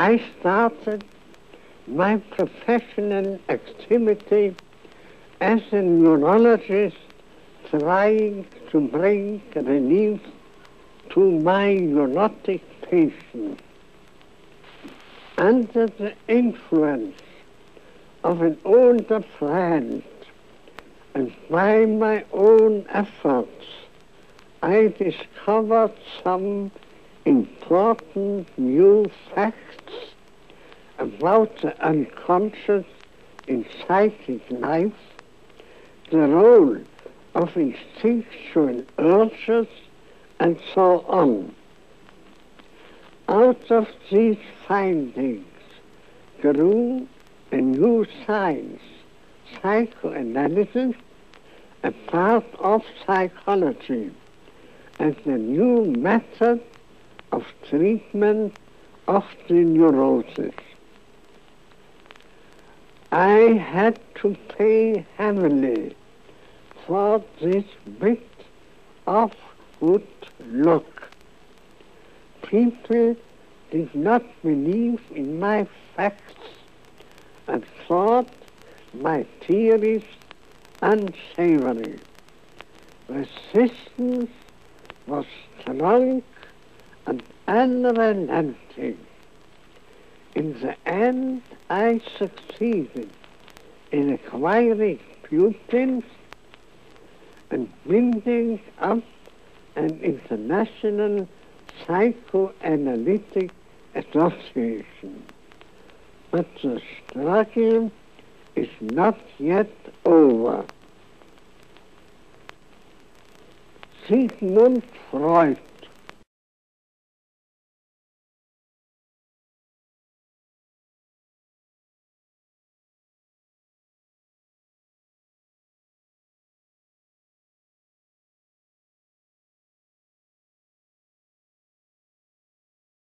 I started my professional activity as a neurologist, trying to bring relief to my neurotic patients. Under the influence of an older friend and by my own efforts, I discovered some important new facts about the unconscious in psychic life, the role of instinctual urges, and so on. Out of these findings grew a new science, psychoanalysis, a part of psychology, and a new method of treatment of the neurosis. I had to pay heavily for this bit of good luck. People did not believe in my facts and thought my theories unsavory. Resistance was strong and unrelenting. In the end, I succeeded in acquiring pupils and building up an international psychoanalytic association. But the struggle is not yet over. Sigmund Freud